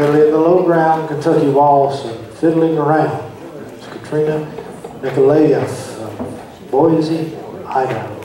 Billy in the Lowground, Kentucky Waltz, and Fiddlin' Around. It's Katrina Nicolayeff, Boise, Idaho.